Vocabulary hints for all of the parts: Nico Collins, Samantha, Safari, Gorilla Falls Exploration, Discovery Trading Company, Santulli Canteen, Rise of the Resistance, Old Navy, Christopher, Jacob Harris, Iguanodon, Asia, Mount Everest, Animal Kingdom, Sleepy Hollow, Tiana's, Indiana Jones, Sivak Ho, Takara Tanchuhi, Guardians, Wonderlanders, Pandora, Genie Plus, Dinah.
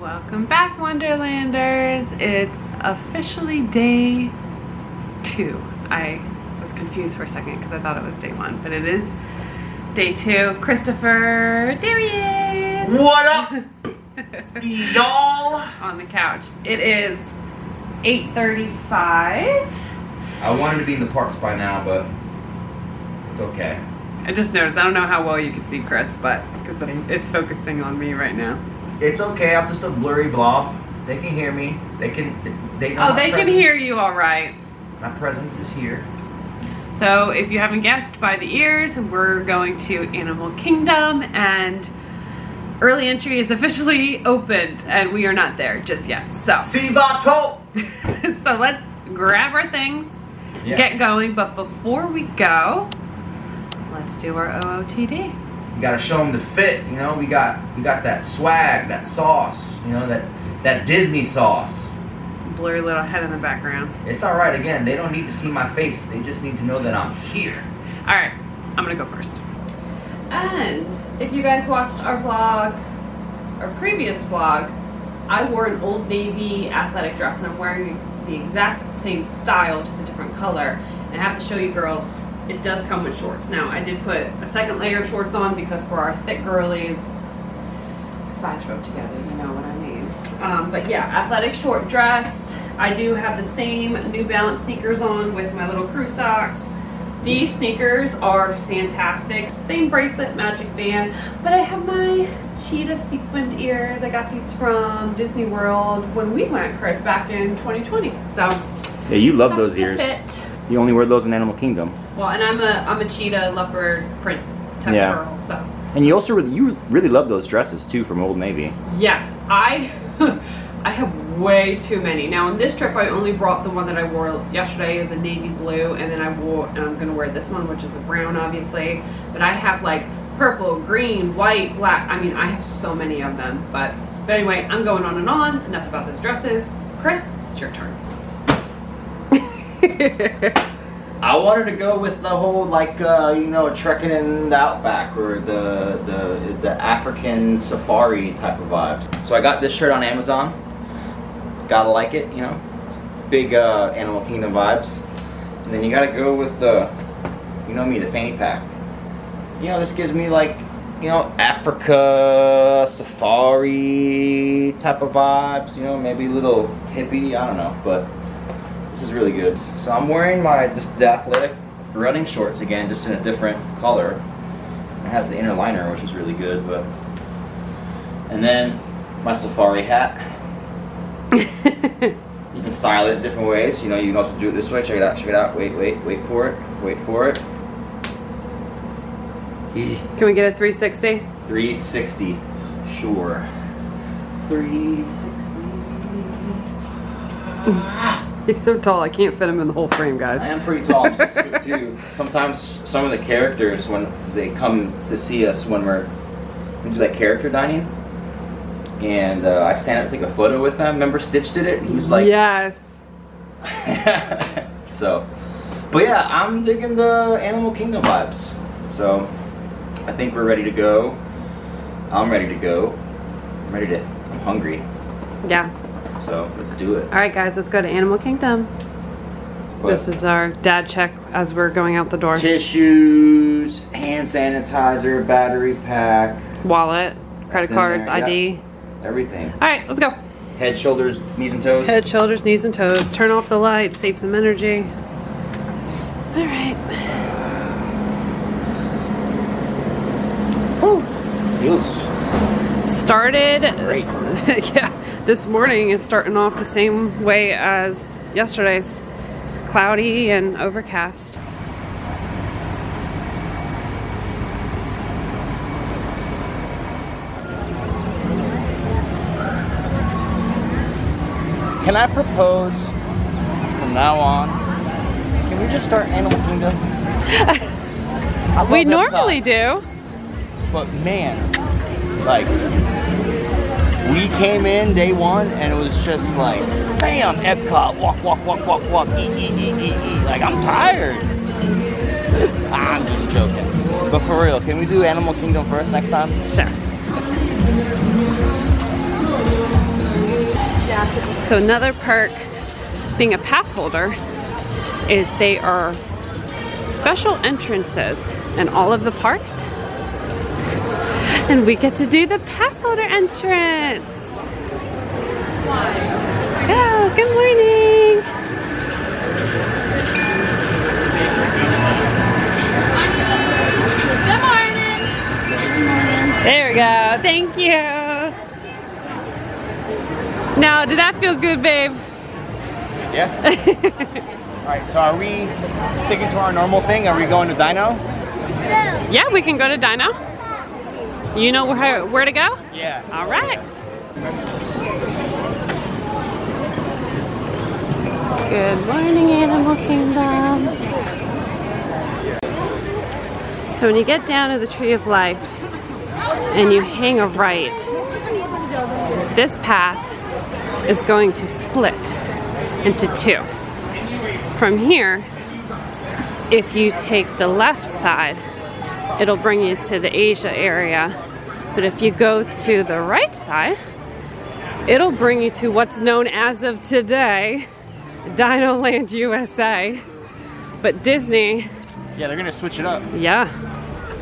Welcome back, Wonderlanders. It's officially day two. I was confused for a second because I thought it was day one, but it is day two. Christopher, there he is. What up, y'all? On the couch. It is 8:35. I wanted to be in the parks by now, but it's okay. I just noticed. I don't know how well you can see Chris, but because it's focusing on me right now. It's okay. I'm just a blurry blob. They can hear me. They know. Oh, they can hear you, all right. My presence is here. So, if you haven't guessed by the ears, we're going to Animal Kingdom, and early entry is officially opened, and we are not there just yet. So. See bateau. So let's grab our things, get going. But before we go, let's do our OOTD. You gotta show them the fit, you know. We got that swag, that sauce, you know, that Disney sauce. Blurry little head in the background. It's all right. Again, they don't need to see my face. They just need to know that I'm here. All right, I'm gonna go first. And if you guys watched our vlog, our previous vlog, I wore an Old Navy athletic dress, and I'm wearing the exact same style, just a different color. And I have to show you girls, it does come with shorts. Now, I did put a second layer of shorts on because for our thick girlies, thighs rub together, you know what I mean. But yeah, athletic short dress. I do have the same New Balance sneakers on with my little crew socks. These sneakers are fantastic. Same bracelet, magic band, but I have my cheetah sequined ears. I got these from Disney World when we went, Chris, back in 2020. So yeah, you love those ears. Fit. You only wear those in Animal Kingdom. Well, and I'm a cheetah leopard print type girl, so. And you also really love those dresses too from Old Navy. Yes, I have way too many. Now on this trip, I only brought the one that I wore yesterday is a navy blue, and then I'm gonna wear this one, which is a brown, obviously. But I have like purple, green, white, black. I mean, I have so many of them. But anyway, I'm going on and on. Enough about those dresses. Chris, it's your turn. I wanted to go with the whole like you know, trekking in the outback or the African safari type of vibes. So I got this shirt on Amazon. Gotta like it, you know. It's big Animal Kingdom vibes. And then you gotta go with the, you know me, the fanny pack. You know, this gives me like, you know, Africa safari type of vibes. You know, maybe a little hippie. I don't know, but. This is really good. So I'm wearing my the athletic running shorts again, just in a different color. It has the inner liner, which is really good. But and then my safari hat. You can style it different ways. You know, you can also do it this way. Check it out. Check it out. Wait, wait, wait for it. Wait for it. Can we get a 360? 360. Sure. 360. He's so tall, I can't fit him in the whole frame, guys. I am pretty tall, I'm 6 foot two. Sometimes some of the characters, when they come to see us when we do that character dining, and I stand up and take a photo with them. Remember Stitch did it? And he was like... Yes. So, but yeah, I'm digging the Animal Kingdom vibes. So, I think we're ready to go. I'm ready to go. I'm ready to... I'm hungry. Yeah. So let's do it. All right, guys, let's go to Animal Kingdom. What? This is our dad check as we're going out the door. Tissues, hand sanitizer, battery pack, wallet, credit cards, ID, everything. All right, let's go. Head, shoulders, knees, and toes. Head, shoulders, knees, and toes. Turn off the lights, save some energy. All right. Oh. Feels. Started. Great. Yeah. This morning is starting off the same way as yesterday's, cloudy and overcast. Can I propose from now on? Can we just start Animal Kingdom? We normally do. But man, like... We came in day one and it was just like, bam, Epcot, walk, walk, walk, walk, walk, eat, eat, eat, eat, eat. Like, I'm tired. I'm just joking. But for real, can we do Animal Kingdom first next time? Sure. So another perk being a pass holder is they are special entrances in all of the parks, and we get to do the pass holder entrance. Oh, good morning. Good morning. Good morning. There we go. Thank you. Now, did that feel good, babe? Yeah. All right, so are we sticking to our normal thing? Are we going to Dino? Yeah, we can go to Dino. You know where to go? Yeah. All right. Good morning, Animal Kingdom. So when you get down to the Tree of Life and you hang a right, this path is going to split into two. From here, if you take the left side, it'll bring you to the Asia area, but if you go to the right side, it'll bring you to what's known as of today, Dinoland USA. But Disney... yeah, they're gonna switch it up. Yeah.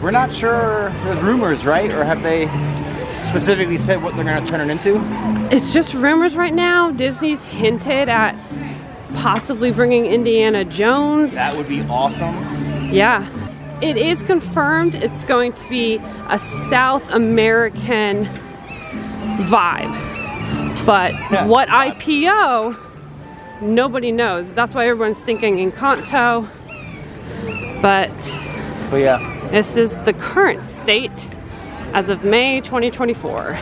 We're not sure, there's rumors, right? Or have they specifically said what they're gonna turn it into? It's just rumors right now. Disney's hinted at possibly bringing Indiana Jones. That would be awesome. Yeah. It is confirmed it's going to be a South American vibe. But yeah, what IPO, nobody knows. That's why everyone's thinking Encanto. But yeah, this is the current state as of May 2024.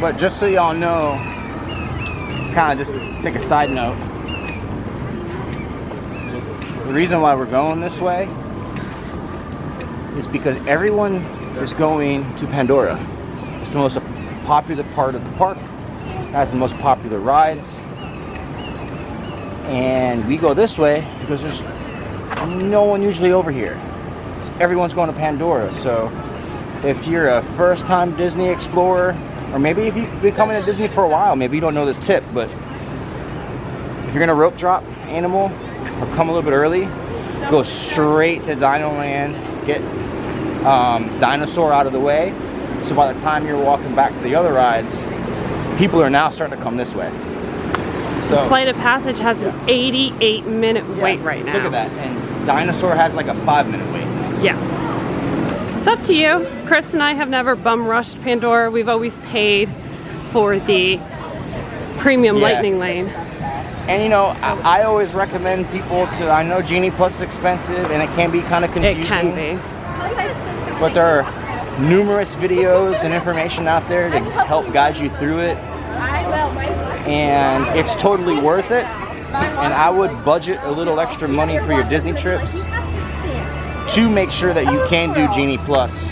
But just so y'all know, kind of just take a side note, the reason why we're going this way is because everyone is going to Pandora. It's the most popular part of the park, it has the most popular rides, and we go this way because there's no one usually over here. So everyone's going to Pandora, so if you're a first-time Disney explorer, or maybe if you've been coming to Disney for a while, maybe you don't know this tip, but if you're gonna rope drop Animal or come a little bit early, go straight to Dinoland, get Dinosaur out of the way. So by the time you're walking back to the other rides, people are now starting to come this way. So Flight of Passage has an 88-minute wait right now. Look at that, and Dinosaur has like a 5-minute wait. Yeah. It's up to you. Chris and I have never bum rushed Pandora. We've always paid for the premium lightning lane. And you know, I always recommend people to, I know Genie Plus is expensive and it can be kind of confusing. It can be. But there are numerous videos and information out there to help guide you through it. And it's totally worth it. And I would budget a little extra money for your Disney trips to make sure that you can do Genie Plus,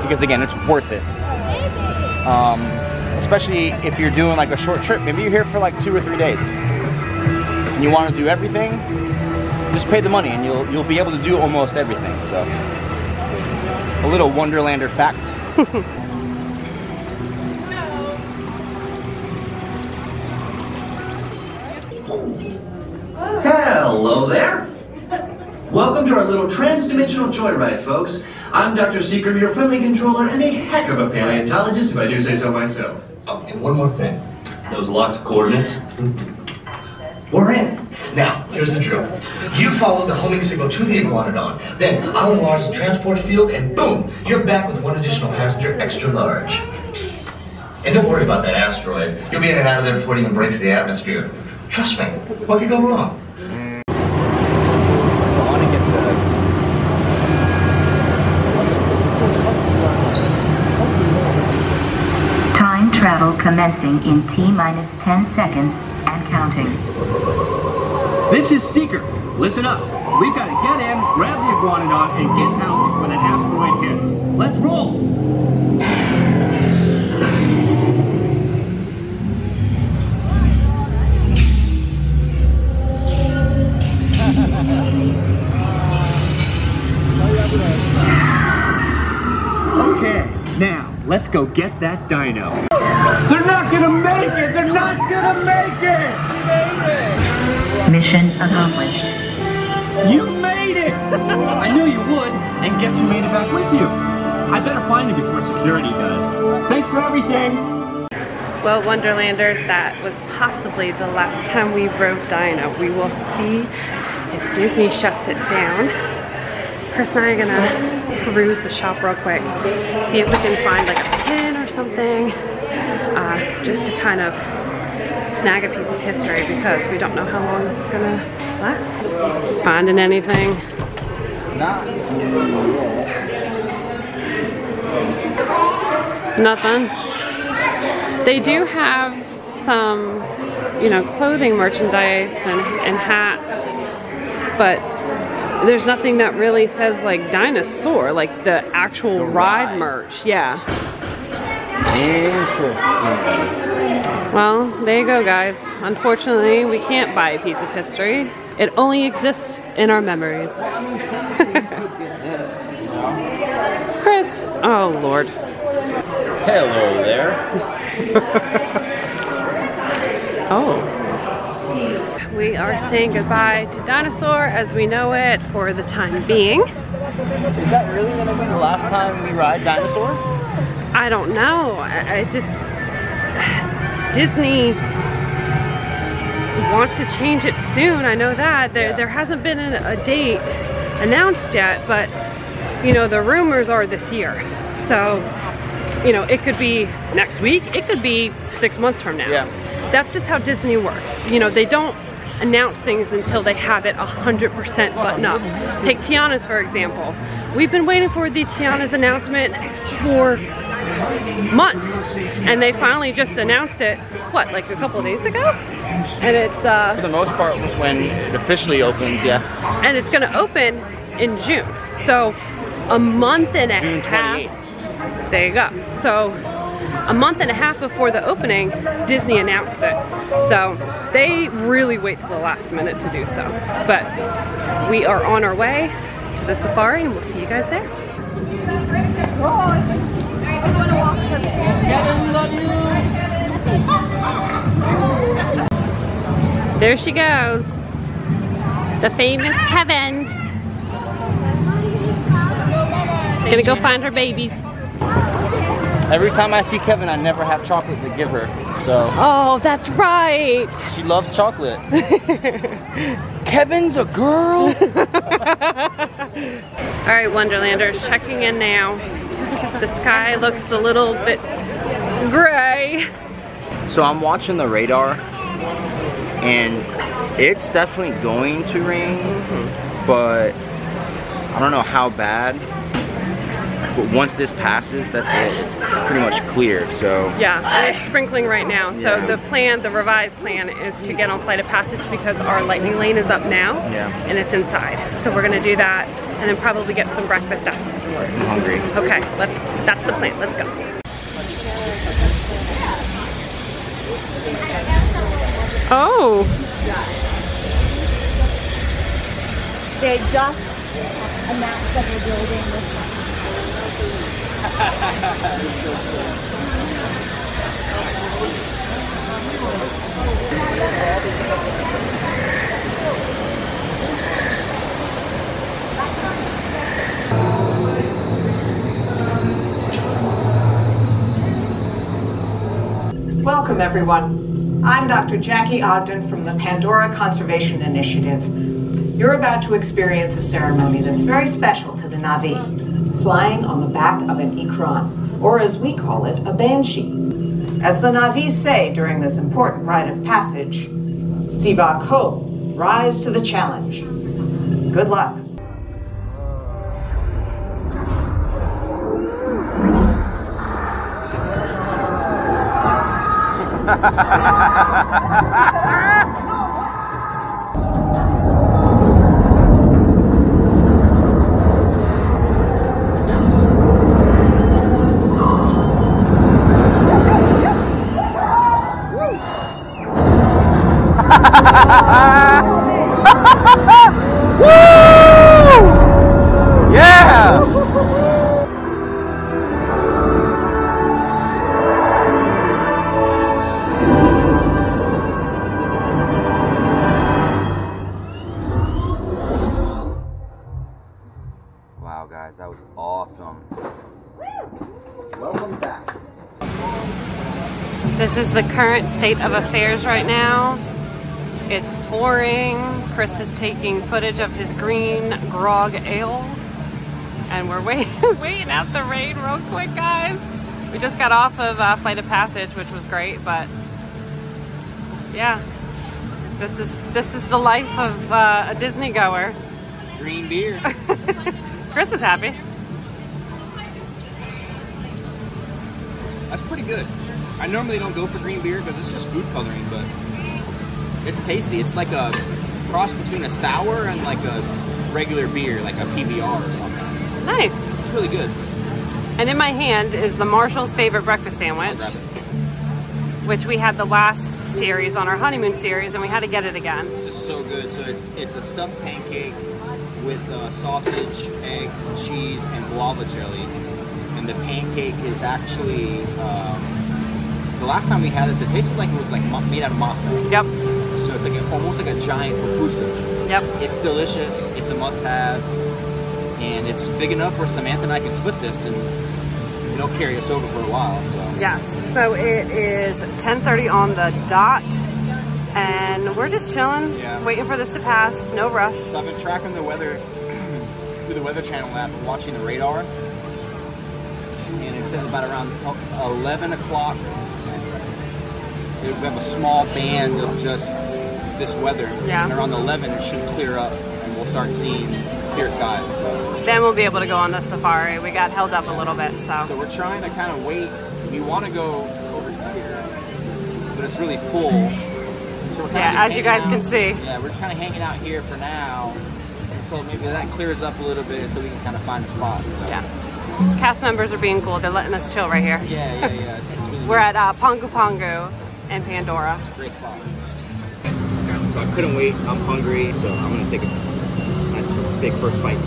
because again, it's worth it. Especially if you're doing like a short trip, maybe you're here for like 2 or 3 days, and you want to do everything. Just pay the money, and you'll be able to do almost everything. So, a little Wonderlander fact. Hello there. Welcome to our little trans-dimensional joyride, folks. I'm Dr. Secret, your friendly controller, and a heck of a paleontologist, if I do say so myself. Oh, and one more thing. Those locked coordinates. We're in. Now, here's the drill. You follow the homing signal to the Iguanodon. Then, I'll enlarge the transport field, and boom! You're back with one additional passenger extra large. And don't worry about that asteroid. You'll be in and out of there before it even breaks the atmosphere. Trust me, what could go wrong? Travel commencing in T-minus 10 seconds and counting. This is Seeker. Listen up. We've got to get in, grab the Iguanodon, and get out before the asteroid hits. Let's roll! Okay, now let's go get that dino. They're not gonna make it! They're not gonna make it! Mission accomplished. You made it! I knew you would, and guess who made it back with you? I better find it before security does. Thanks for everything! Well, Wonderlanders, that was possibly the last time we rode Dinah. We will see if Disney shuts it down. Chris and I are gonna peruse the shop real quick, see if we can find like a pin or something, just to kind of snag a piece of history because we don't know how long this is gonna last. Finding anything? Nothing. They do have some, you know, clothing merchandise and hats, but there's nothing that really says like dinosaur, like the actual the ride merch, yeah. Interesting. Well, there you go, guys. Unfortunately, we can't buy a piece of history. It only exists in our memories. Chris, oh Lord. Hello there. Oh. We are saying goodbye to Dinosaur as we know it for the time being. Is that really going to be the last time we ride Dinosaur? I don't know. I just... Disney wants to change it soon, I know that. There hasn't been a date announced yet, but, you know, the rumors are this year. So, you know, it could be next week, it could be 6 months from now. Yeah. That's just how Disney works. You know, they don't announce things until they have it 100% buttoned up. Take Tiana's, for example. We've been waiting for the Tiana's announcement for months, and they finally just announced it, what, like a couple of days ago? And it's... for the most part, was when it officially opens, yeah. And it's gonna open in June. So, a month and a half. There you go. So... a month and a half before the opening, Disney announced it. So they really wait till the last minute to do so. But we are on our way to the safari and we'll see you guys there. There she goes. The famous Kevin. Gonna go find her babies. Every time I see Kevin, I never have chocolate to give her, so. Oh, that's right. She loves chocolate. Kevin's a girl. All right, Wonderlanders, checking in now. The sky looks a little bit gray. So I'm watching the radar, and it's definitely going to rain, but I don't know how bad. But once this passes, that's it. It's pretty much clear, so. Yeah, and it's sprinkling right now. So yeah. The plan, the revised plan, is to get on Flight of Passage because our lightning lane is up now. Yeah. And it's inside. So we're gonna do that and then probably get some breakfast afterwards. I'm hungry. Okay, let's, that's the plan, let's go. Oh. They just announced that they're building this one. Welcome everyone. I'm Dr. Jackie Ogden from the Pandora Conservation Initiative. You're about to experience a ceremony that's very special to the Na'vi. Flying on the back of an ikran, or as we call it, a banshee. As the Na'vi say during this important rite of passage, Sivak Ho, rise to the challenge. Good luck. Wow, guys, that was awesome. Welcome back. This is the current state of affairs right now. It's pouring. Chris is taking footage of his green grog ale. And we're waiting out the rain real quick, guys. We just got off of Flight of Passage, which was great, but yeah. This is the life of a Disney goer. Green beer. Chris is happy. That's pretty good. I normally don't go for green beer because it's just food coloring, but it's tasty. It's like a cross between a sour and like a regular beer, like a PBR or something. Nice. It's really good. And in my hand is the Marshall's favorite breakfast sandwich, which we had the last series on our honeymoon series, and we had to get it again. This is so good. So it's a stuffed pancake with sausage, egg, cheese, and guava jelly. And the pancake is actually the last time we had this, it tasted like it was like made out of masa. Yep. So it's like almost like a giant pupusa. Yep. It's delicious. It's a must-have, and it's big enough where Samantha and I can split this and it'll carry us over for a while. So. Yes, so it is 10:30 on the dot, and we're just chilling, waiting for this to pass, no rush. So I've been tracking the weather through the Weather Channel app and watching the radar, and it says about around 11 o'clock, we have a small band of just this weather, and around 11 it should clear up, and we'll start seeing clear skies. So. Then we'll be able to go on the safari. We got held up a little bit, so. So we're trying to kind of wait. We want to go over here, but it's really full. So we're as you guys can see. Yeah, we're just kind of hanging out here for now until maybe that clears up a little bit so we can kind of find a spot. So. Yeah. Cast members are being cool. They're letting us chill right here. Yeah. It's really we're at Pongu Pongu and Pandora. Great spot. So I couldn't wait. I'm hungry, so I'm going to take a big first bite.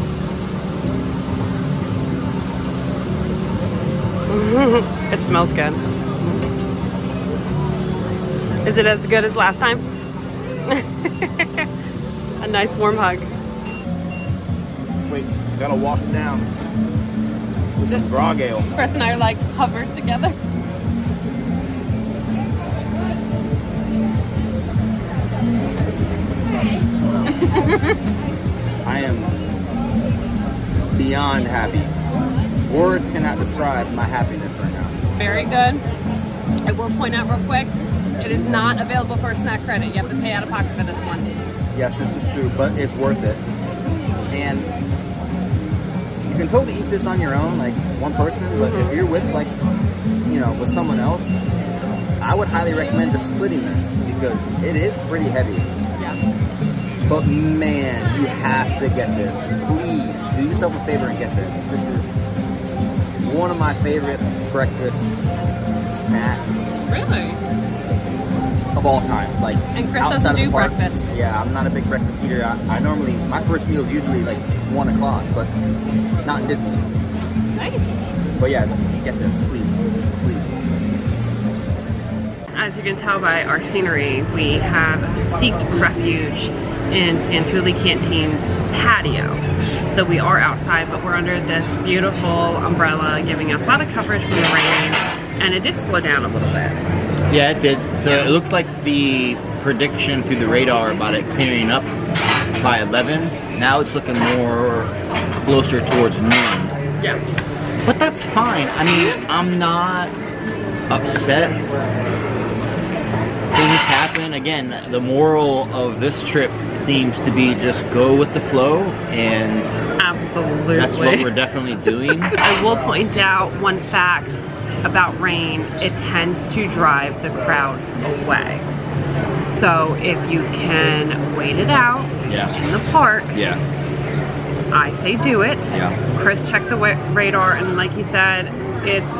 It smells good. Is it as good as last time? A nice warm hug. Wait, gotta wash it down with some grog ale. Chris and I are like hovered together. I am beyond happy. Words cannot describe my happiness right now. It's very good. I will point out real quick, it is not available for a snack credit. You have to pay out of pocket for this one. Yes, this is true, but it's worth it. And you can totally eat this on your own, like one person, but if you're with with someone else, I would highly recommend just splitting this because it is pretty heavy. But man, you have to get this. Please, do yourself a favor and get this. This is one of my favorite breakfast snacks. Really? Of all time. Like, and Chris doesn't do breakfast. Yeah, I'm not a big breakfast eater. I normally, my first meal is usually like 1 o'clock, but not in Disney. Nice. But yeah, get this, please. As you can tell by our scenery, we have sought refuge in Santulli Canteen's patio. So we are outside, but we're under this beautiful umbrella giving us a lot of coverage from the rain, and it did slow down a little bit. Yeah, it did. So it looked like the prediction through the radar about it clearing up by 11. Now it's looking more closer towards noon. Yeah. But that's fine. I mean, I'm not upset. Things happen. Again, the moral of this trip seems to be just go with the flow, and absolutely, that's what we're definitely doing. I will point out one fact about rain. It tends to drive the crowds away. So if you can wait it out in the parks, I say do it. Yeah. Chris checked the radar, and like he said, it's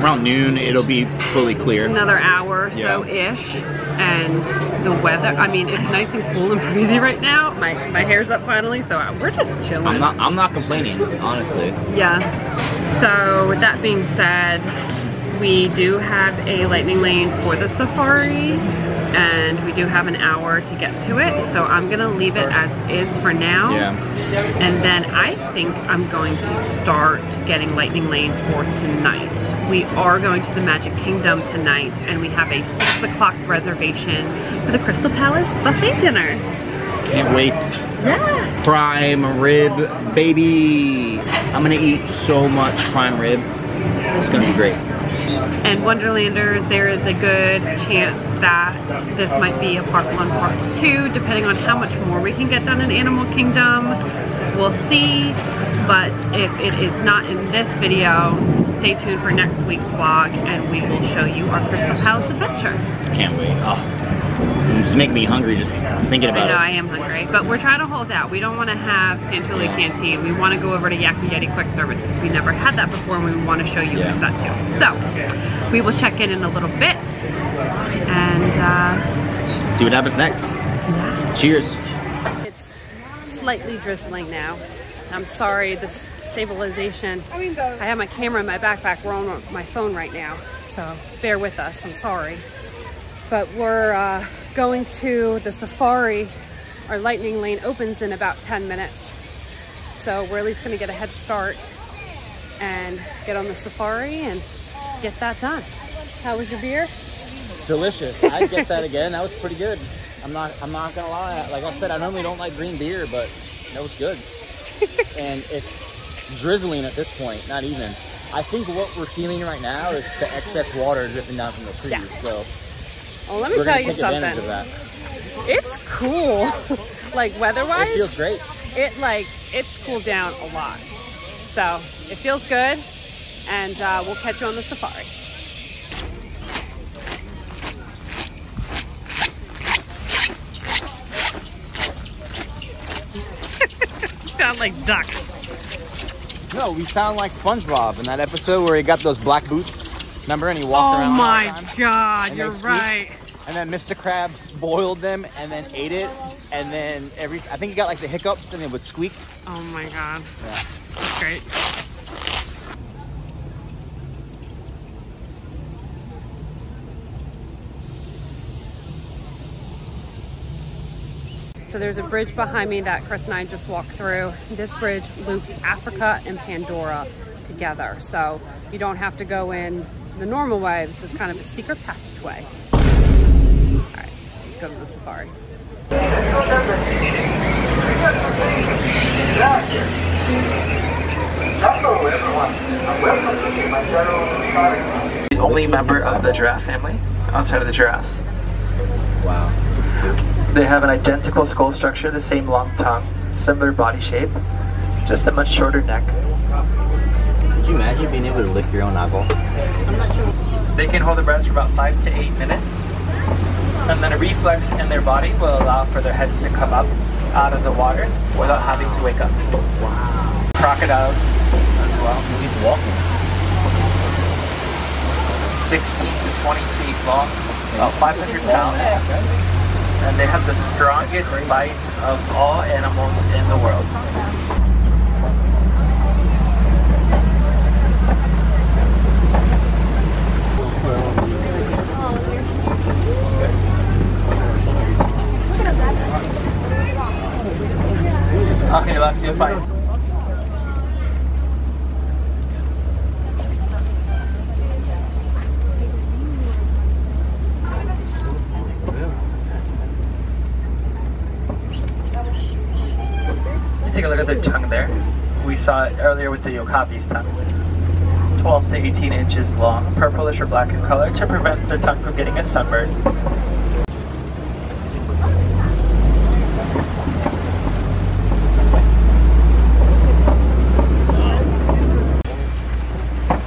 around noon, it'll be fully clear. Another hour or so-ish. And the weather, I mean, it's nice and cool and breezy right now. My hair's up finally, so we're just chilling. I'm not complaining, honestly. Yeah. So with that being said, we do have a lightning lane for the safari. and we do have an hour to get to it, so I'm gonna leave it as is for now. Yeah. And then I think I'm going to start getting lightning lanes for tonight. We are going to the Magic Kingdom tonight, and we have a 6 o'clock reservation for the Crystal Palace buffet dinner. Can't wait. Yeah. Prime rib, baby. I'm gonna eat so much prime rib. It's gonna be great. And Wonderlanders, there is a good chance that this might be a part one, part two, depending on how much more we can get done in Animal Kingdom. We'll see, but if it is not in this video, stay tuned for next week's vlog and we will show you our Crystal Palace adventure. Can't wait. Oh, it's making me hungry just thinking about it. I know, I am hungry, but we're trying to hold out. We don't want to have Santulli Canteen. We want to go over to Yak and Yeti Quick Service because we never had that before and we want to show you guys that too. So, we will check in a little bit and see what happens next. Cheers. It's slightly drizzling now. I'm sorry, this stabilization. I have my camera in my backpack. We're on my phone right now, so bear with us. I'm sorry. But we're going to the Safari. Our lightning lane opens in about 10 minutes. So we're at least gonna get a head start and get on the Safari and get that done. How was your beer? Delicious. I'd get that again. That was pretty good. I'm not gonna lie. Like I said, I normally don't like green beer, but that was good. And it's drizzling at this point, not even. I think what we're feeling right now is the excess water dripping down from the trees. Yeah. So. Well, let me tell you something. Of that. It's cool. Like weather-wise, it feels great. It like it's cooled down a lot, so it feels good. And we'll catch you on the Safari. You sound like duck. No, we sound like SpongeBob in that episode where he got those black boots. Remember, and he walked around. Oh my God, you're right. And then Mr. Krabs boiled them and then ate it. And then I think he got like the hiccups and it would squeak. Oh my God. Yeah. That's great. So there's a bridge behind me that Chris and I just walked through. This bridge loops Africa and Pandora together. So you don't have to go in the normal way. This is kind of a secret passageway. All right, let's go to the Safari. Hello everyone, and welcome to my general Safari. The only member of the giraffe family outside of the giraffes. Wow. They have an identical skull structure, the same long tongue, similar body shape, just a much shorter neck. Could you imagine being able to lick your own eyeball? I'm not sure. They can hold their breaths for about 5 to 8 minutes. And then a reflex in their body will allow for their heads to come up out of the water without having to wake up. Wow. Crocodiles as well. He's walking. 16 to 20 feet long, about 500 pounds. And they have the strongest bite of all animals in the world. Okay, left, you're fine. Take a look at their tongue there. We saw it earlier with the Yokapi's tongue. 12 to 18 inches long, purplish or black in color to prevent their tongue from getting a sunburn.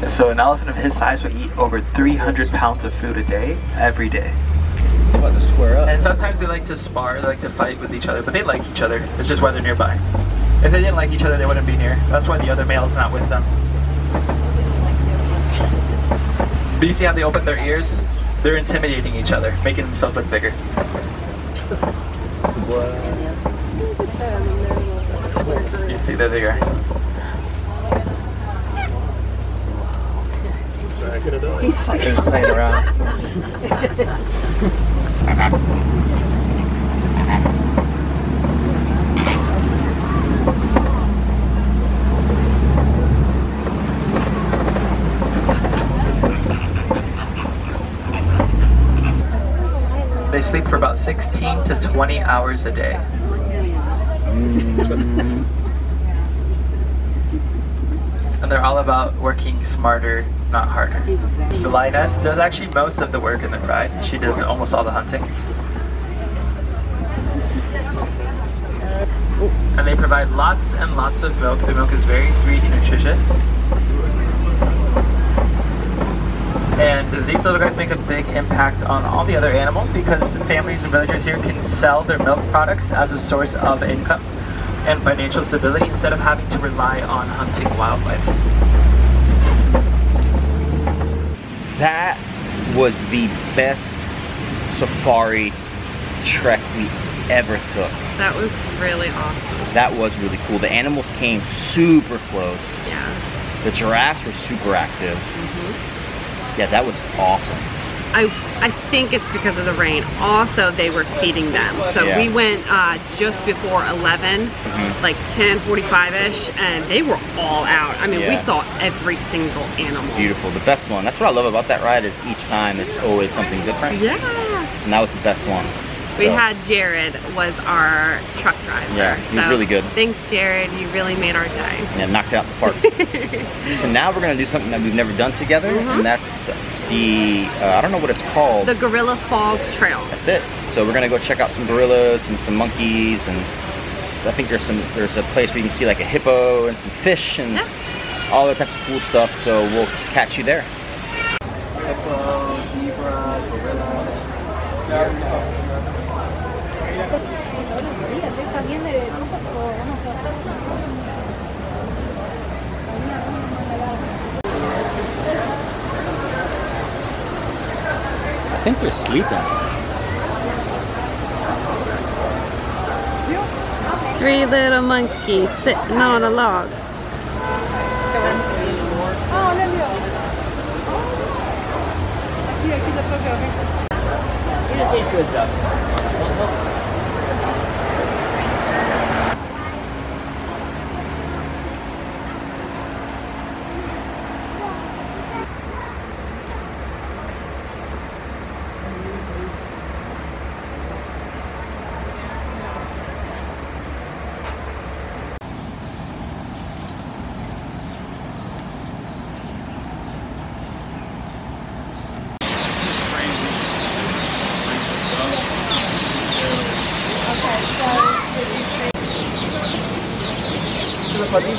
So an elephant of his size would eat over 300 pounds of food a day, every day. What, the square up? And sometimes they like to spar, they like to fight with each other, but they like each other. It's just why they're nearby. If they didn't like each other, they wouldn't be near. That's why the other male is not with them. But you see how they open their ears? They're intimidating each other, making themselves look bigger. What? You see, there they are. look at it. He's like just playing around. They sleep for about 16 to 20 hours a day. And they're all about working smarter, not harder. The lioness does actually most of the work in the ride. She does almost all the hunting. And they provide lots and lots of milk. The milk is very sweet and nutritious. And these little guys make a big impact on all the other animals because families and villagers here can sell their milk products as a source of income and financial stability instead of having to rely on hunting wildlife. That was the best safari trek we ever took. That was really awesome. That was really cool. The animals came super close. Yeah. The giraffes were super active. Mm-hmm. Yeah, that was awesome. I think it's because of the rain. Also, they were feeding them. So yeah. We went just before 11, like 10:45-ish, and they were all out. I mean, yeah. We saw every single animal. Beautiful, the best one. That's what I love about that ride is each time it's always something different. Yeah. And that was the best one. So. We had Jared was our truck driver. Yeah, he was really good. Thanks, Jared. You really made our day. Yeah, knocked out the park. So now we're going to do something that we've never done together, and that's the, I don't know what it's called. The Gorilla Falls Trail. That's it. So we're going to go check out some gorillas and some monkeys, and so I think there's a place where you can see like a hippo and some fish and all that types of cool stuff. So we'll catch you there. Hippo, zebra, gorilla. I think they're sleeping. Three little monkeys sitting on a log. You just need to adjust.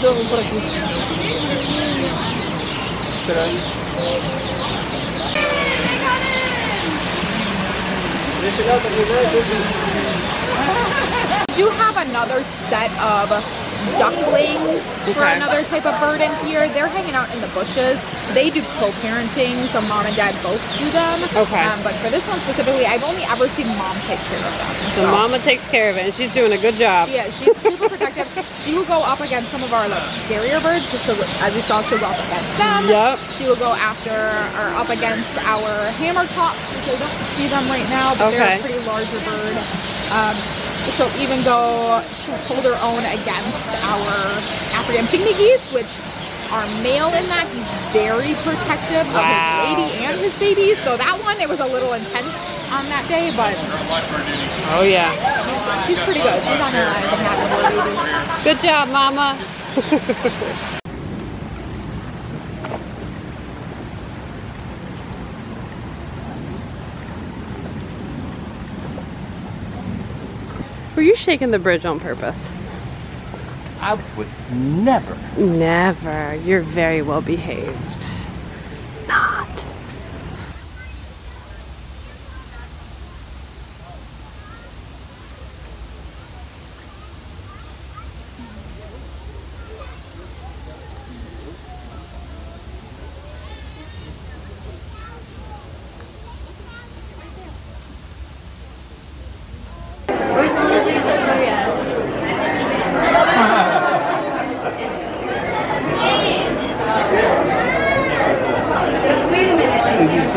Por aquí. Espera ahí. Do you have another set of ducklings for another type of bird in here? They're hanging out in the bushes. They do co-parenting, so mom and dad both do them. Okay. But for this one specifically, I've only ever seen mom take care of them. So mama takes care of it, and she's doing a good job. Yeah, she's super protective. She will go up against some of our like scarier birds, because as we saw, she'll go up against them. Yep. She will go after or up against our hammer tops, which I don't see them right now, but they're a pretty larger bird. She'll even go, she'll hold her own against our African pygmy geese, which are male in that. He's very protective of his lady and his babies. So that one, it was a little intense on that day, but oh yeah, she's pretty good. She's on her line. Good job, Mama. Were you shaking the bridge on purpose? I would never. Never. You're very well behaved. Not.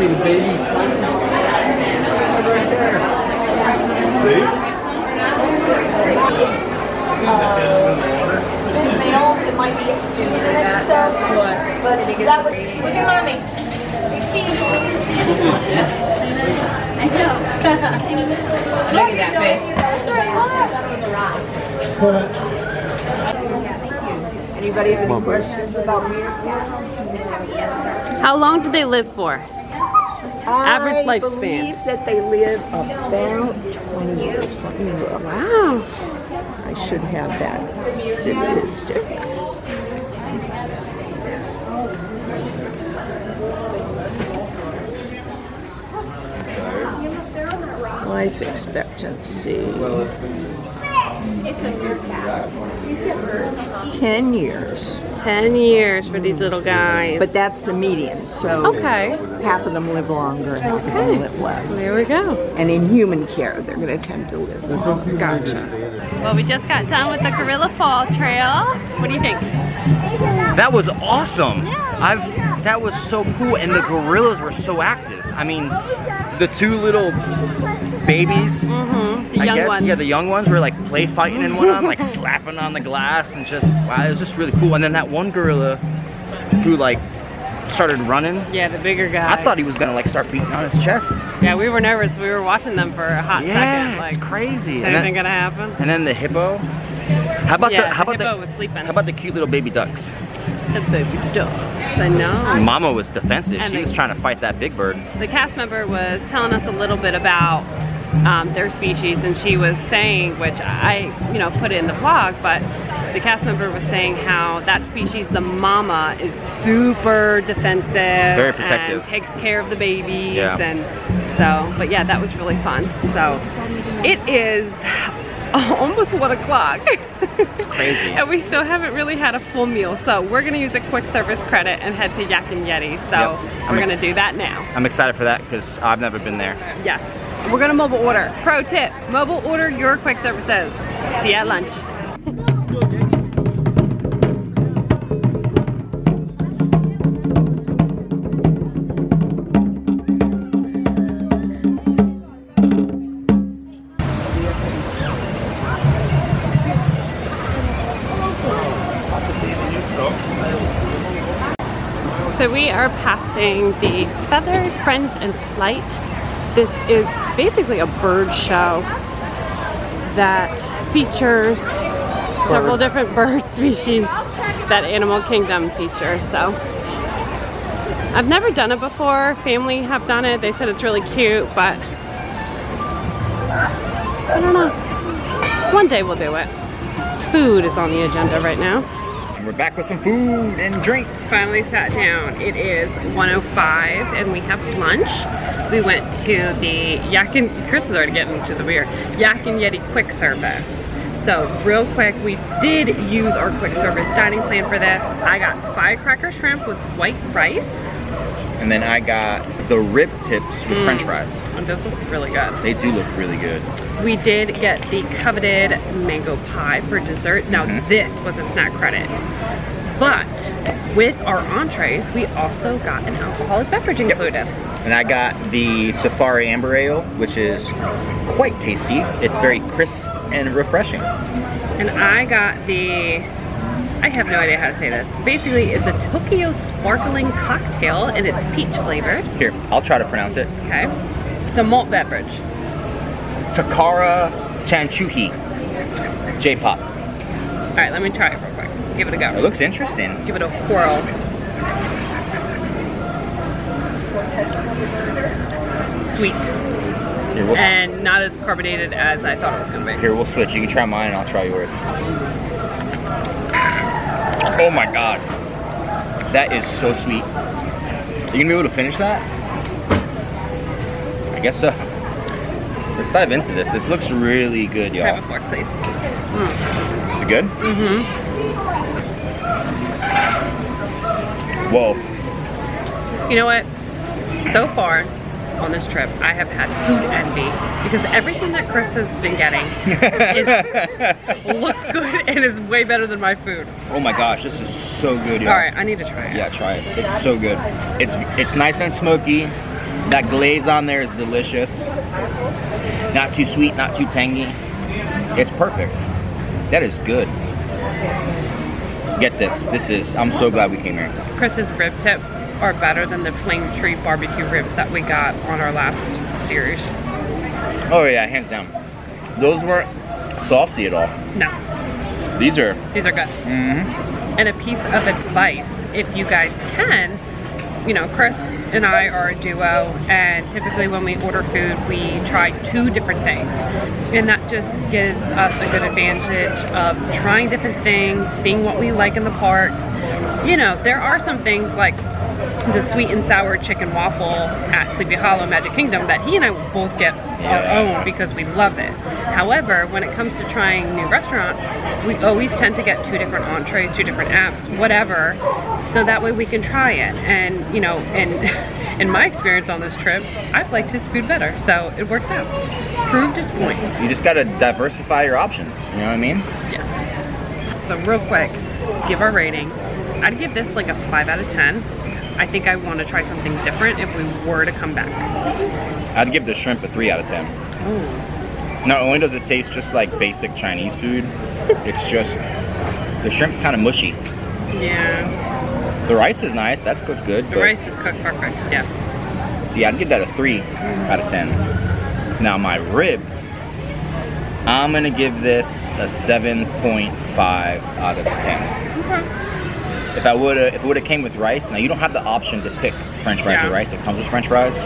be the baby. Right there. See? With males, it might be 2 minutes or so. But that would be. Look at mommy. I know. Look at that face. That's right. Look. Thank you. Anybody have any questions about me? How long do they live for? Average lifespan. I believe that they live about 20 years. Let me look. Wow. I should have that statistic. Life expectancy. 10 years. 10 years for these little guys. But that's the median, so okay. Half of them live longer and half of them live less. There we go. And in human care, they're going to tend to live longer. Gotcha. Well, we just got done with the Gorilla Fall Trail. What do you think? That was awesome. That was so cool, and the gorillas were so active. I mean, the two little babies, the young ones were like play fighting and whatnot, like slapping on the glass and just, wow, it was just really cool. And then that one gorilla who like started running. Yeah, the bigger guy. I thought he was gonna like start beating on his chest. Yeah, we were nervous. We were watching them for a hot second. Yeah, like, it's crazy. Is anything gonna happen? And then the hippo. How about how about the cute little baby ducks? The baby ducks, I know. Mama was defensive. And she was trying to fight that big bird. The cast member was telling us a little bit about their species, and she was saying, which I, put it in the vlog, but the cast member was saying how that species, the mama, is super defensive, very protective, and takes care of the babies, and so. But yeah, that was really fun. So it is almost 1 o'clock. It's crazy. And we still haven't really had a full meal, so we're gonna use a quick service credit and head to Yak and Yeti. So we're gonna do that now. I'm excited for that because I've never been there. Yes. We're gonna mobile order. Pro tip, mobile order your quick services. See you at lunch. So we are passing the Feathered Friends in Flight. This is basically a bird show that features several different bird species that Animal Kingdom features. So I've never done it before. Family have done it. They said it's really cute, but I don't know. One day we'll do it. Food is on the agenda right now. We're back with some food and drinks. Finally sat down. It is 1:05 and we have lunch. We went to the Yak and Chris is already getting to the beer. Yak and Yeti quick service. So real quick, we did use our quick service dining plan for this. I got firecracker shrimp with white rice. And then I got the rib tips with French fries. And those look really good. They do look really good. We did get the coveted mango pie for dessert. Now this was a snack credit. But with our entrees, we also got an alcoholic beverage included. And I got the Safari Amber Ale, which is quite tasty. It's very crisp and refreshing. And I got the, I have no idea how to say this. Basically, it's a Tokyo sparkling cocktail, and it's peach flavored. Here, I'll try to pronounce it. Okay. It's a malt beverage. Takara Tanchuhi. J-pop. All right, let me try it real quick. Give it a go. It looks interesting. Give it a whirl. Sweet. Here, we'll and not as carbonated as I thought it was going to be. Here, we'll switch. You can try mine and I'll try yours. Oh my god. That is so sweet. Are you going to be able to finish that? I guess so. Let's dive into this. This looks really good, y'all. Try it before, please. Is it good? Mm-hmm. Whoa. You know what? So far on this trip, I have had food envy because everything that Chris has been getting is, looks good and is way better than my food. Oh my gosh, this is so good. All right, I need to try it. Yeah, try it. It's so good. It's nice and smoky. That glaze on there is delicious. Not too sweet, not too tangy. It's perfect. That is good. Get this. This is, I'm so glad we came here. Chris's rib tips are better than the Flame Tree barbecue ribs that we got on our last series. Oh yeah, hands down. Those weren't saucy at all. No. These are good. Mm-hmm. And a piece of advice, if you guys can, you know, Chris and I are a duo, and typically when we order food, we try 2 different things. And that just gives us a good advantage of trying different things, seeing what we like in the parks. You know, there are some things like the sweet and sour chicken waffle at Sleepy Hollow Magic Kingdom that he and I will both get our own because we love it. However, when it comes to trying new restaurants, we always tend to get 2 different entrees, 2 different apps, whatever, so that way we can try it. And you know, in my experience on this trip, I've liked his food better, so it works out. Proved its point. You just gotta diversify your options, you know what I mean? Yes. So real quick, give our rating. I'd give this like a 5 out of 10. I think I want to try something different if we were to come back. I'd give the shrimp a 3 out of 10. Ooh. Not only does it taste just like basic Chinese food, it's just, the shrimp's kind of mushy. Yeah. The rice is nice, that's cooked good. The rice is cooked perfect, yeah. So yeah, I'd give that a 3 out of 10. Now my ribs, I'm gonna give this a 7.5 out of 10. Okay. If it would've came with rice, now you don't have the option to pick French fries or rice, it comes with French fries.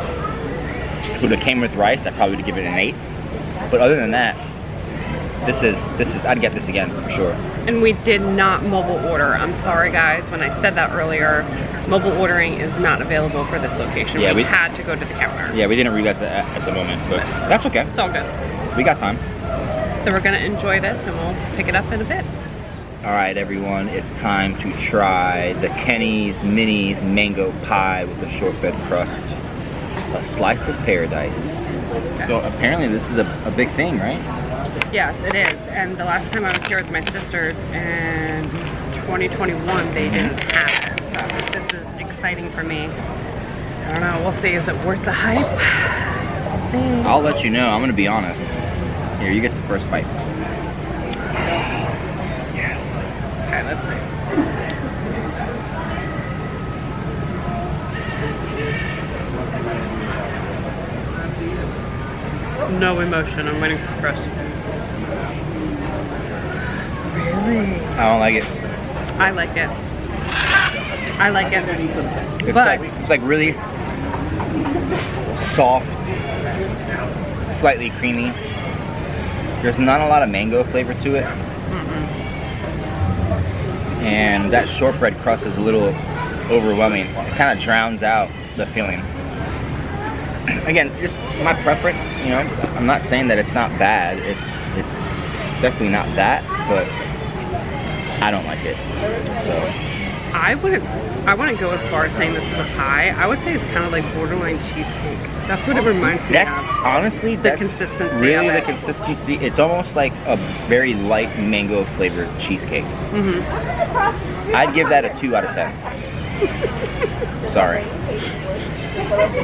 If it would've came with rice, I probably would've given it an 8. But other than that, this is, I'd get this again for sure. And we did not mobile order. I'm sorry guys, when I said that earlier, mobile ordering is not available for this location. Yeah, we had to go to the counter. Yeah, we didn't realize that at the moment, but that's okay. It's all good. We got time. So we're gonna enjoy this and we'll pick it up in a bit. All right, everyone, it's time to try the Kenny's Minis Mango Pie with a shortbread crust. A slice of paradise. Okay. So apparently this is a big thing, right? Yes, it is. And the last time I was here with my sisters in 2021, they didn't have it. So I think this is exciting for me. I don't know, we'll see. Is it worth the hype? We'll see. I'll let you know, I'm gonna be honest. Here, you get the first bite. Okay, let's see. No emotion. I'm waiting for Chris. Really? I don't like it. I like it. I like it. It's like really soft, slightly creamy. There's not a lot of mango flavor to it. And that shortbread crust is a little overwhelming. It kind of drowns out the feeling. Again, just my preference, you know. I'm not saying that it's not bad. It's definitely not that, but I don't like it. So I wouldn't go as far as saying this is a pie. I would say it's kind of like borderline cheesecake. That's what it reminds me of. Honestly, that's consistency. Really, the consistency. It's almost like a very light mango flavored cheesecake. Mm-hmm. I'd give that a 2 out of 10. Sorry.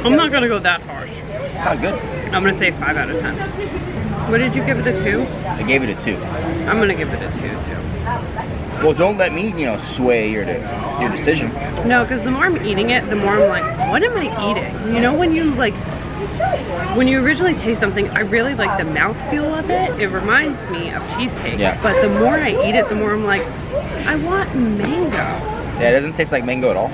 I'm not gonna go that harsh. It's not good. I'm gonna say 5 out of 10. What did you give it a 2? I gave it a 2. I'm gonna give it a 2 too. Well, don't let me, you know, sway your decision. No, because the more I'm eating it, the more I'm like, what am I eating? You know, when you originally taste something, I really like the mouthfeel of it. It reminds me of cheesecake. Yeah. But the more I eat it, the more I'm like, I want mango. Yeah, it doesn't taste like mango at all.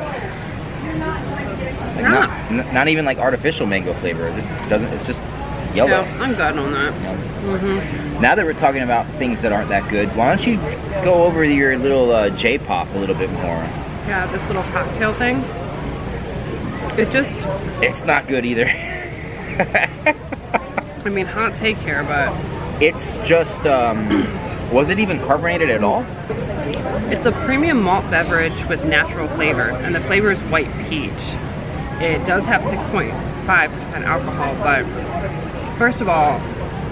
Like not even like artificial mango flavor. It just doesn't. It's just yellow. No, I'm good on that. Yeah. Mm-hmm. Now that we're talking about things that aren't that good, why don't you go over your little J-pop a little bit more? Yeah, this little cocktail thing. It's not good either. I mean, hot take here, but it's just was it even carbonated at all? It's a premium malt beverage with natural flavors, and the flavor is white peach. It does have 6.5% alcohol, but first of all,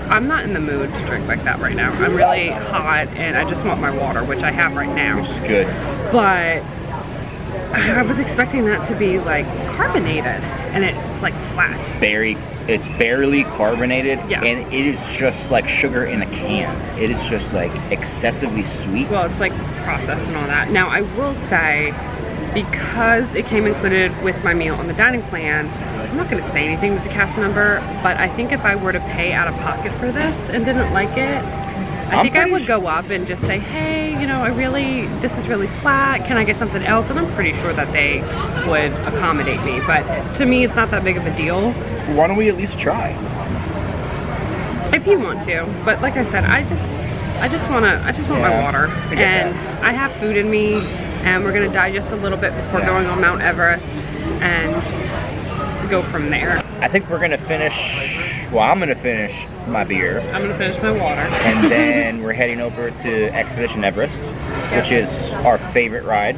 I'm not in the mood to drink like that right now. I'm really hot, and I just want my water, which I have right now. Which is good. But I was expecting that to be like carbonated, and it's like flat. It's barely carbonated, yeah. And it is just like sugar in a can. It is just like excessively sweet. Well, it's like processed and all that. Now I will say, because it came included with my meal on the dining plan, I'm not gonna say anything with the cast member, but I think if I were to pay out of pocket for this and didn't like it, I would go up and just say, hey, you know, this is really flat, can I get something else? And I'm pretty sure that they would accommodate me, but to me, it's not that big of a deal. Why don't we at least try? If you want to, but like I said, I just want my water. And that. I have food in me, and we're gonna digest a little bit before going on Mount Everest and go from there. I think we're gonna finish, well, I'm gonna finish my beer. I'm gonna finish my water. And then we're heading over to Expedition Everest, which is our favorite ride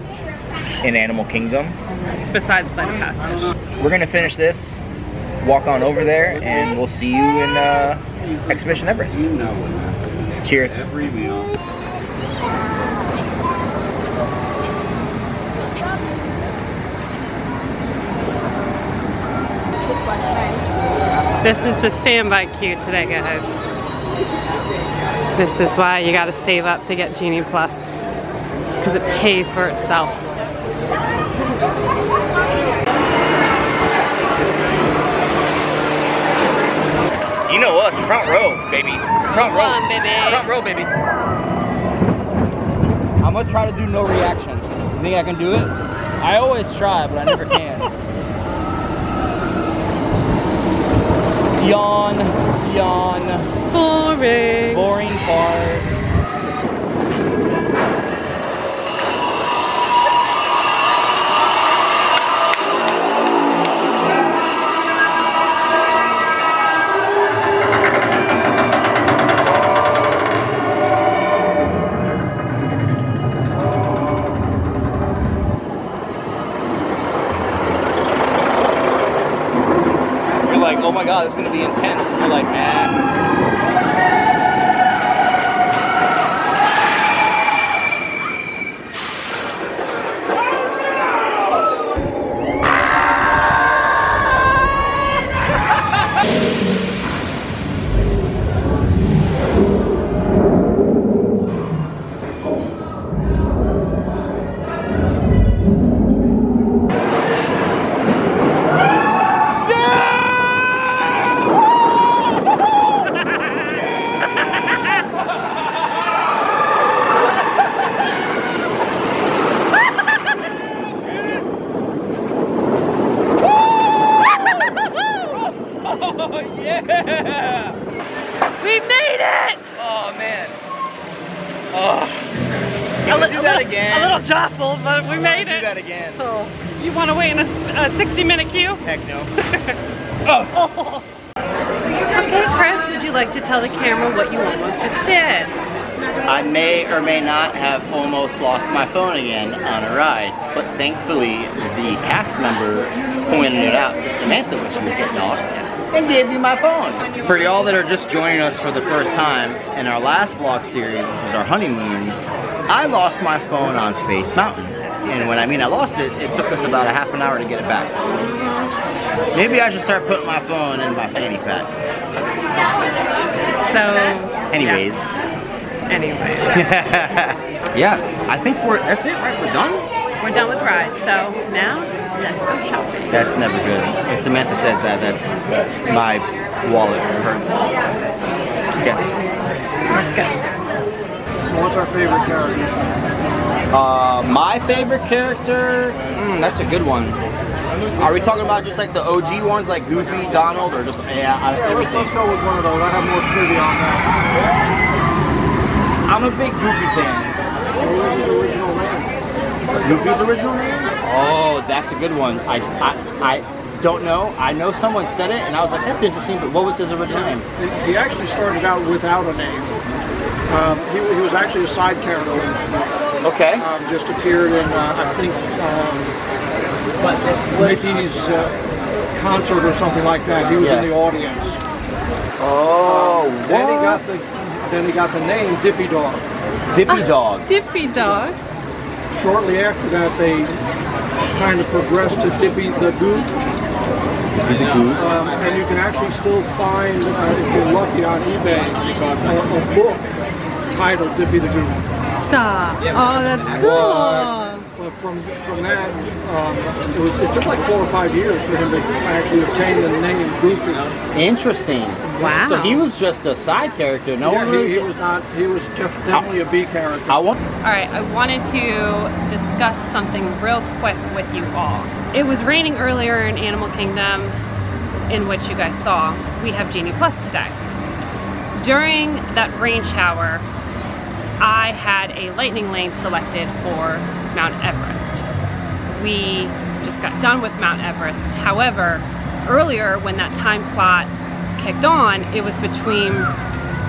in Animal Kingdom. Besides Flight of Passage. We're gonna finish this, walk on over there, and we'll see you in Expedition Everest. Cheers. Every meal. This is the standby queue today, guys. This is why you gotta save up to get Genie Plus, because it pays for itself. You know us, front row, baby. Front row. Come on, baby. Front row, baby. I'm gonna try to do no reaction. You think I can do it? I always try, but I never can. Yawn, yawn. Boring. Boring part. God, it's gonna be intense. You're like, heck no. Oh. Okay, Chris, would you like to tell the camera what you almost just did? I may or may not have almost lost my phone again on a ride, but thankfully the cast member pointed it out to Samantha when she was getting off and gave me my phone. For y'all that are just joining us for the first time, in our last vlog series, which is our honeymoon, I lost my phone on Space Mountain. And when I mean I lost it, it took us about a half an hour to get it back. Maybe I should start putting my phone in my fanny pack. So, anyways. Yeah. Anyways. Yeah, I think that's it, right? We're done? We're done with rides, so now let's go shopping. That's never good. When Samantha says that, that's my wallet hurts. Okay. Let's go. So what's our favorite character? My favorite character? That's a good one. Are we talking about just like the OG ones, like Goofy, Donald, or just everything? Let's go with one of those. I have more trivia on that. I'm a big Goofy fan. What was his original name? Goofy's original name? Oh, that's a good one. I don't know. I know someone said it, and I was like, that's interesting. But what was his original name? He actually started out without a name. He was actually a side character. Okay. Just appeared in, I think, Mickey's concert or something like that. He was in the audience. Oh, then he got the name Dippy Dog. Dippy Dog. Shortly after that, they kind of progress to Dippy the Goop. And you can actually still find, if you're lucky on eBay, a book titled Dippy the Goop. Stop. Oh, that's cool. But from that, it took like 4 or 5 years for him to actually obtain the name Goofy. Interesting. Wow. So he was just a side character. No, yeah, he was not. He was definitely a B character. All right, I wanted to discuss something real quick with you all. It was raining earlier in Animal Kingdom, in which you guys saw. We have Genie Plus today. During that rain shower, I had a lightning lane selected for Mount Everest. We just got done with Mount Everest. However, earlier when that time slot kicked on, it was between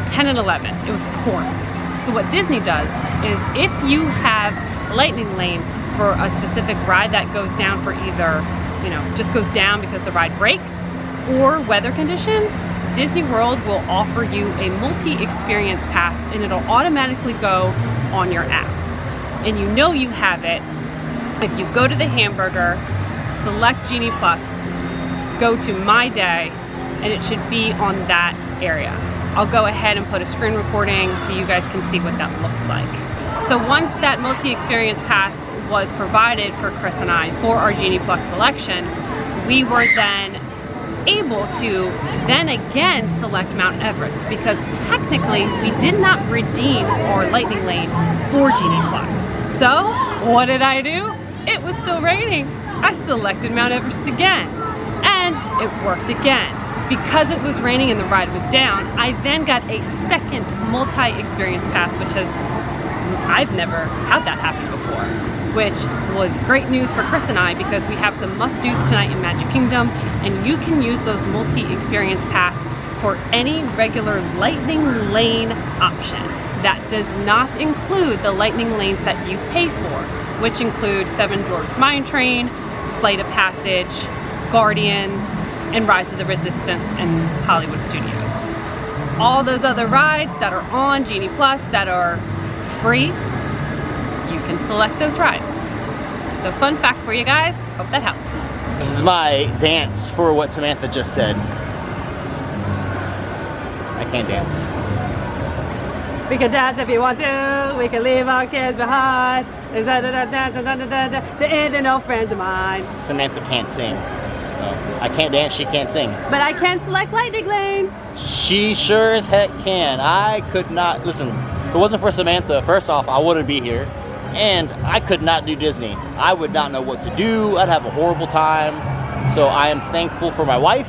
10 and 11. It was pouring. So what Disney does is if you have lightning lane for a specific ride that goes down for either, you know, just goes down because the ride breaks or weather conditions, Disney World will offer you a multi-experience pass and it'll automatically go on your app. And you know you have it if you go to the hamburger, select Genie Plus, go to My Day, and it should be on that area. I'll go ahead and put a screen recording so you guys can see what that looks like. So once that multi-experience pass was provided for Chris and I for our Genie Plus selection, we were then able to then again select Mount Everest because technically we did not redeem our lightning lane for Genie Plus. So what did I do? It was still raining. I selected Mount Everest again and it worked again. Because it was raining and the ride was down, I then got a second multi-experience pass, which has, I've never had that happen before, which was great news for Chris and I because we have some must-dos tonight in Magic Kingdom, and you can use those multi-experience pass for any regular lightning lane option. That does not include the lightning lanes that you pay for, which include Seven Dwarfs Mine Train, Flight of Passage, Guardians, and Rise of the Resistance in Hollywood Studios. All those other rides that are on Genie Plus that are free, you can select those rides. So fun fact for you guys, hope that helps. This is my dance for what Samantha just said. I can't dance. We can dance if you want to, we can leave our kids behind. There ain't no friends of mine. Samantha can't sing. So I can't dance, she can't sing. But I can select lightning lanes. She sure as heck can. I could not, listen, if it wasn't for Samantha, first off, I wouldn't be here. And I could not do Disney. I would not know what to do. I'd have a horrible time. So I am thankful for my wife.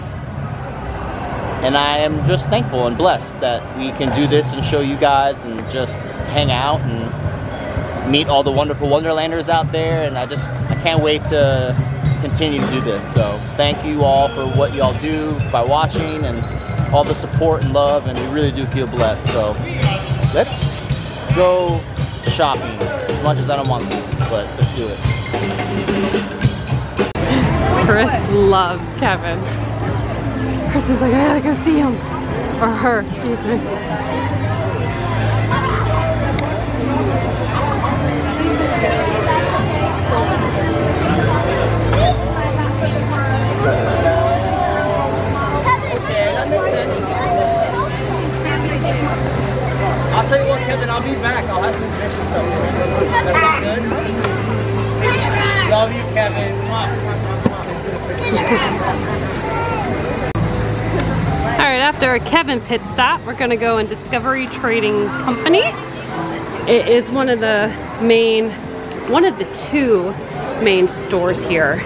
And I am just thankful and blessed that we can do this and show you guys and just hang out and meet all the wonderful Wonderlanders out there. And I can't wait to continue to do this. So thank you all for what y'all do by watching and all the support and love. And we really do feel blessed. So let's go shopping, as much as I don't want to, but let's do it. Chris loves Kevin. Chris is like, I gotta go see him. Or her, excuse me. Yeah, that makes sense. I'll tell you what, Kevin, I'll be back. I'll have some delicious stuff for you. That sound good? Love you, Kevin. Come on. All right, after our Kevin pit stop, we're going to go in Discovery Trading Company. It is one of the two main stores here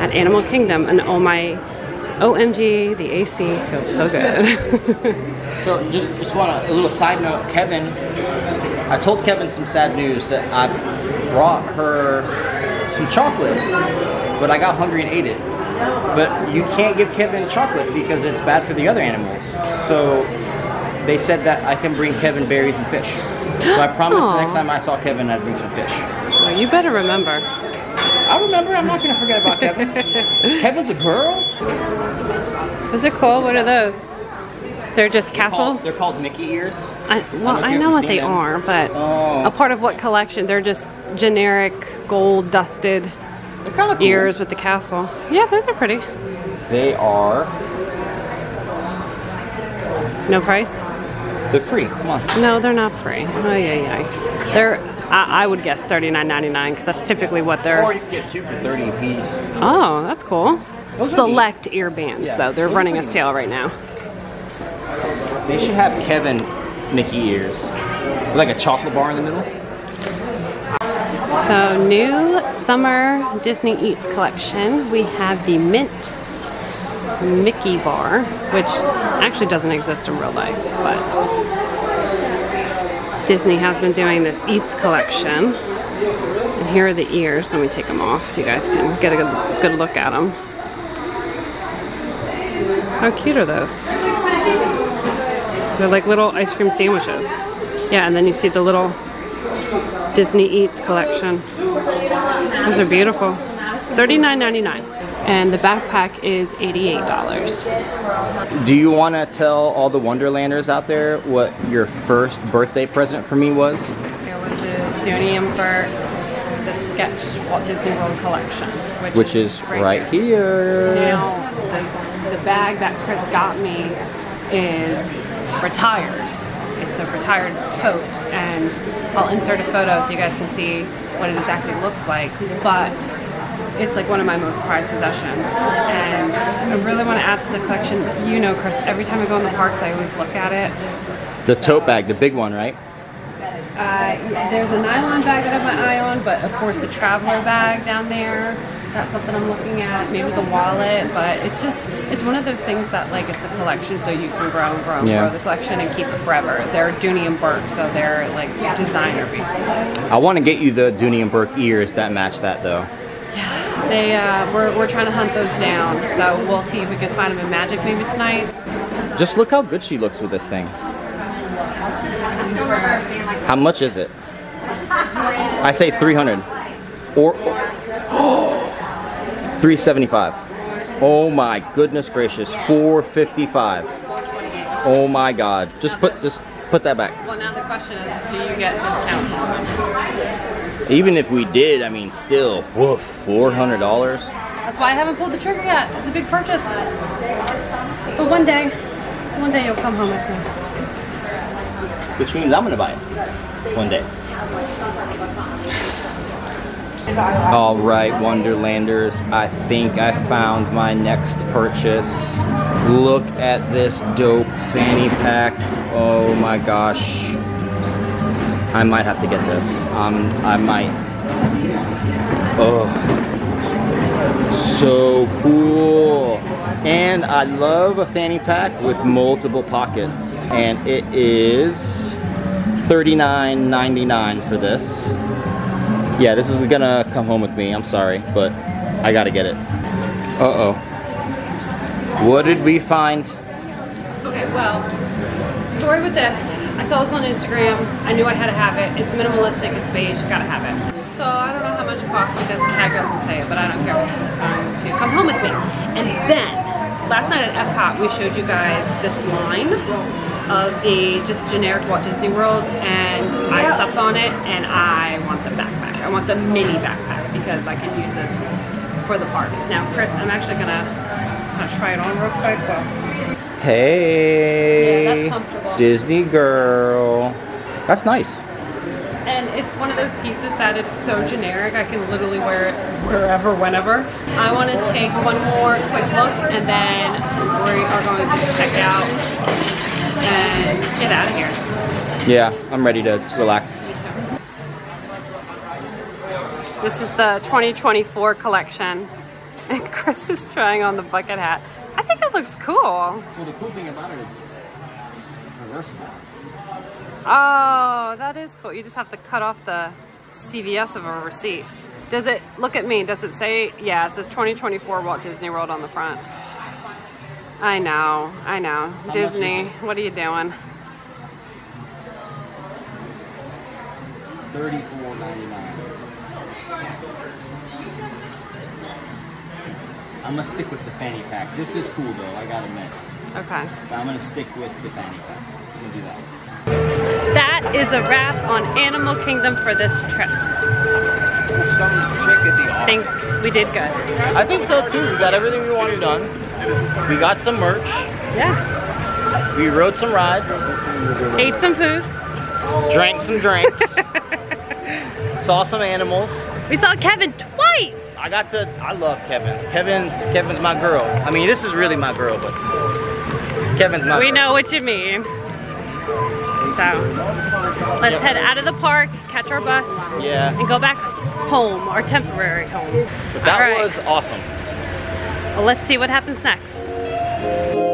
at Animal Kingdom. And oh my OMG, the AC feels so good. So just want a little side note, Kevin, I told Kevin some sad news that I brought her some chocolate, but I got hungry and ate it. But you can't give Kevin chocolate because it's bad for the other animals. So they said that I can bring Kevin berries and fish. So I promised the next time I saw Kevin, I'd bring some fish. So you better remember. I remember, I'm not gonna forget about Kevin. Kevin's a girl? Those are cool, what are those? They're just castle? They're called Mickey ears. I know what they are, but a part of what collection? They're just generic gold dusted cool. Ears with the castle. Yeah, those are pretty. They are. No price? They're free. Come on. No, they're not free. Oh, yeah. They're, I would guess $39.99 because that's typically what they're. Or you can get two for $30 a piece. Oh, that's cool. Those select earbands, yeah, though. They're running a sale right now. They should have Kevin Mickey ears. With like a chocolate bar in the middle. So, new summer Disney Eats collection. We have the Mint Mickey bar, which actually doesn't exist in real life, but Disney has been doing this Eats collection. And here are the ears. Let me take them off so you guys can get a good look at them. How cute are those? They're like little ice cream sandwiches. Yeah, and then you see the little Disney Eats collection. Those are beautiful. $39.99. And the backpack is $88. Do you want to tell all the Wonderlanders out there what your first birthday present for me was? There was a Dooney and Burke, the Sketch Walt Disney World collection. Which is right here. Now, the bag that Chris got me is retired. It's a retired tote, and I'll insert a photo so you guys can see what it exactly looks like, but it's like one of my most prized possessions, and I really want to add to the collection. You know, Chris, every time I go in the parks I always look at it. The tote bag, the big one, right? There's a nylon bag that I have my eye on, but of course the traveler bag down there, that's something I'm looking at, maybe the wallet, but it's just, it's one of those things that like it's a collection so you can grow and grow and grow the collection and keep it forever. They're Dooney and Burke, so they're like designer basically. I want to get you the Dooney and Burke ears that match that though. Yeah, they, we're trying to hunt those down, so we'll see if we can find them in Magic maybe tonight. Just look how good she looks with this thing. How much is it? I say 300 or 375. Oh my goodness gracious. 455. Oh my God. Just put that back. Well, now the question is, do you get discounts on them? Even if we did, I mean, still, woof, $400. That's why I haven't pulled the trigger yet. It's a big purchase. But one day you'll come home with me. Which means I'm gonna buy it one day. All right, Wonderlanders, I think I found my next purchase. Look at this dope fanny pack. Oh my gosh. I might have to get this. I might. Oh. So cool. And I love a fanny pack with multiple pockets. And it is $39.99 for this. Yeah, this is gonna come home with me, I'm sorry, but I gotta get it. Uh-oh. What did we find? Okay, well, story with this. I saw this on Instagram. I knew I had to have it. It's minimalistic, it's beige, gotta have it. So I don't know how much it costs because the tag doesn't say it, but I don't care what this is going to come home with me. And then, last night at Epcot, we showed you guys this line of the just generic Walt Disney World, and I slept on it, and I want the backpack. I want the mini backpack because I can use this for the parks. Now, Chris, I'm actually gonna kind of try it on real quick. Well, hey, yeah, that's comfortable. Disney girl, that's nice. And it's one of those pieces that it's so generic, I can literally wear it wherever, whenever. I want to take one more quick look, and then we are going to check out and get out of here. Yeah, I'm ready to relax. This is the 2024 collection, and Chris is trying on the bucket hat. I think it looks cool. Well, the cool thing about it is it's reversible. Oh, that is cool. You just have to cut off the CVS of a receipt. Does it, look at me, does it say, yeah, it says 2024 Walt Disney World on the front. I know. Disney, what are you doing? $34.99. I'm gonna stick with the fanny pack. This is cool though, I gotta admit. Okay. But I'm gonna stick with the fanny pack. I'm gonna do that. That is a wrap on Animal Kingdom for this trip. some chick at the office. I think we did good. I think so too. We got everything we wanted done. We got some merch. Yeah. We rode some rides. Ate some food. Drank some drinks. Saw some animals. We saw Kevin twice. I love Kevin. Kevin's my girl. I mean, this is really my girl, but Kevin's my girl. We know what you mean. So, let's head out of the park, catch our bus, and go back home, our temporary home. But that was awesome. Well, let's see what happens next.